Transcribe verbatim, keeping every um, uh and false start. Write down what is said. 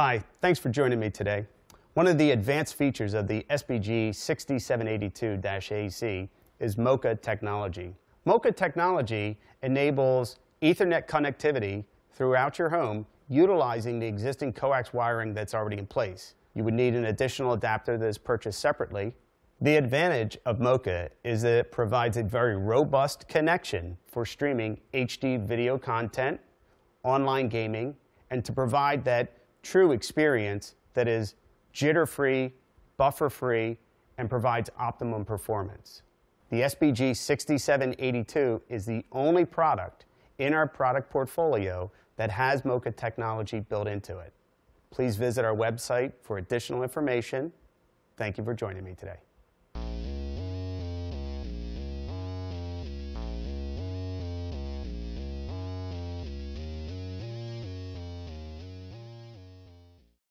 Hi, thanks for joining me today. One of the advanced features of the S B G sixty-seven eighty-two A C is MoCA technology. MoCA technology enables Ethernet connectivity throughout your home utilizing the existing coax wiring that's already in place. You would need an additional adapter that is purchased separately. The advantage of MoCA is that it provides a very robust connection for streaming H D video content, online gaming, and to provide that true experience that is jitter-free, buffer-free, and provides optimum performance. The S B G sixty-seven eighty-two is the only product in our product portfolio that has MoCA technology built into it. Please visit our website for additional information. Thank you for joining me today.